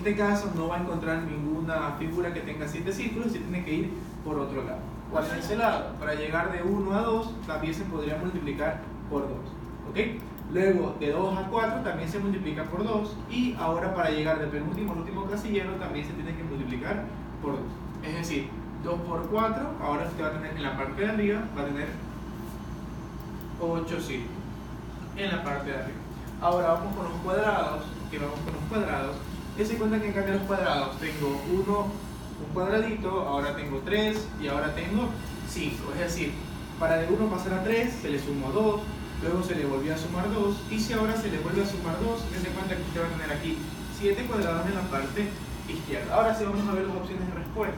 este caso no va a encontrar ninguna figura que tenga 7 círculos y tiene que ir por otro lado. ¿Cuál es ese lado? Para llegar de 1 a 2 también se podría multiplicar por 2, ¿ok? Luego de 2 a 4 también se multiplica por 2, y ahora para llegar del penúltimo al último casillero también se tiene que multiplicar por 2. Es decir, 2 por 4, ahora usted va a tener en la parte de arriba, va a tener 8 círculos en la parte de arriba. Ahora vamos con los cuadrados, se cuenta que en cambio los cuadrados tengo 1, un cuadradito, ahora tengo 3 y ahora tengo 5. Es decir, para de 1 pasar a 3 se le sumó 2, luego se le volvió a sumar 2, y si ahora se le vuelve a sumar 2, se cuenta que usted va a tener aquí 7 cuadrados en la parte izquierda. Ahora sí vamos a ver las opciones de respuesta.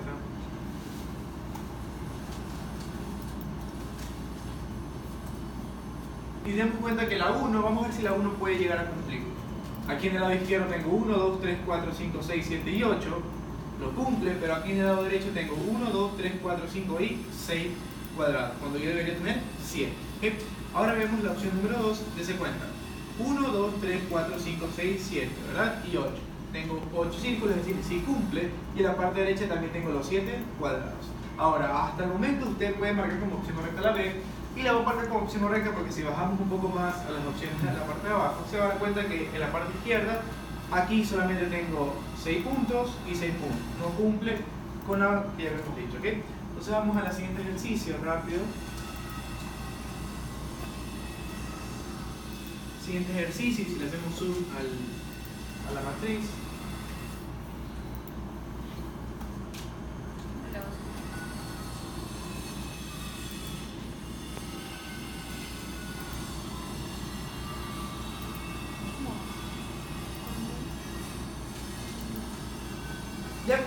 Y demos cuenta que la 1, vamos a ver si la 1 puede llegar a cumplir. Aquí en el lado izquierdo tengo 1, 2, 3, 4, 5, 6, 7 y 8. Lo cumple, pero aquí en el lado derecho tengo 1, 2, 3, 4, 5 y 6 cuadrados, cuando yo debería tener 7. ¿Okay? Ahora vemos la opción número 2, dese cuenta. 1, 2, 3, 4, 5, 6, 7, ¿verdad? Y 8. Tengo 8 círculos, es decir, sí cumple. Y en la parte derecha también tengo los 7 cuadrados. Ahora, hasta el momento usted puede marcar como opción correcta la B. Y la voy a marcar como opción correcta porque si bajamos un poco más a las opciones de la parte de abajo, se va a dar cuenta que en la parte izquierda, aquí solamente tengo 6 puntos y 6 puntos. No cumple con la que ya hemos dicho, ¿ok? Entonces vamos al siguiente ejercicio, rápido. Siguiente ejercicio, si le hacemos zoom a la matriz.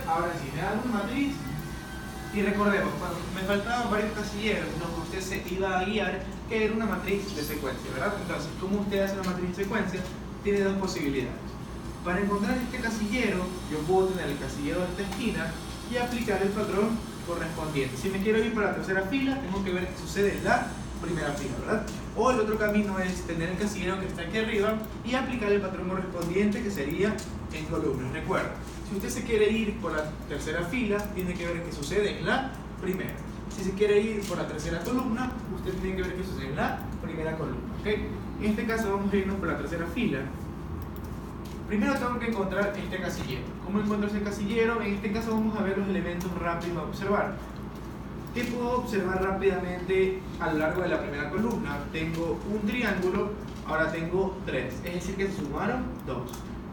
Ahora sí, me dan una matriz y recordemos, cuando me faltaban varios casilleros, los que usted se iba a guiar, que era una matriz de secuencia, ¿verdad? Entonces, como usted hace una matriz de secuencia, tiene dos posibilidades. Para encontrar este casillero, yo puedo tener el casillero de esta esquina y aplicar el patrón correspondiente. Si me quiero ir para la tercera fila, tengo que ver qué sucede en la primera fila, ¿verdad? O el otro camino es tener el casillero que está aquí arriba y aplicar el patrón correspondiente, que sería en columnas. Recuerda, si usted se quiere ir por la tercera fila, tiene que ver qué sucede en la primera. Si se quiere ir por la tercera columna, usted tiene que ver qué sucede en la primera columna, ¿okay? En este caso vamos a irnos por la tercera fila. Primero tengo que encontrar este casillero. ¿Cómo encuentro ese casillero? En este caso vamos a ver los elementos rápidos a observar. ¿Qué puedo observar rápidamente a lo largo de la primera columna? Tengo un triángulo, ahora tengo 3, es decir que se sumaron 2.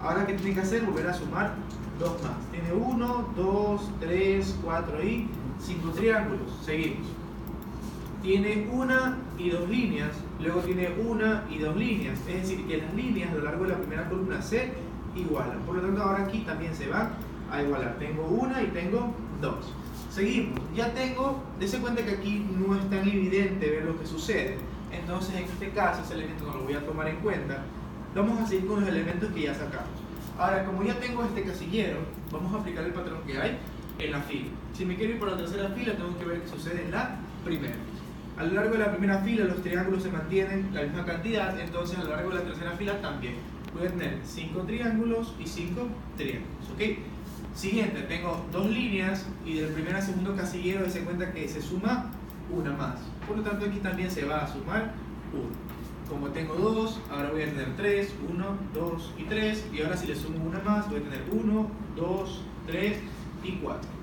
Ahora, ¿qué tiene que hacer? Volver a sumar 2 más. Tiene 1, 2, 3, 4 y 5 triángulos. Seguimos. Tiene 1 y 2 líneas, luego tiene 1 y 2 líneas. Es decir, que las líneas a lo largo de la primera columna se igualan. Por lo tanto, ahora aquí también se van a igualar. Tengo 1 y tengo 2. Seguimos. Ya tengo, dése cuenta que aquí no es tan evidente ver lo que sucede. Entonces, en este caso, ese elemento no lo voy a tomar en cuenta. Vamos a seguir con los elementos que ya sacamos. Ahora, como ya tengo este casillero, vamos a aplicar el patrón que hay en la fila. Si me quiero ir por la tercera fila, tengo que ver qué sucede en la primera. A lo largo de la primera fila, los triángulos se mantienen la misma cantidad, entonces a lo largo de la tercera fila también. Voy a tener 5 triángulos y 5 triángulos, ¿ok? Siguiente, tengo 2 líneas y del primer al segundo casillero se cuenta que se suma una más. Por lo tanto, aquí también se va a sumar 1. Como tengo 2, ahora voy a tener 3, 1, 2 y 3. Y ahora si le sumo una más, voy a tener 1, 2, 3 y 4.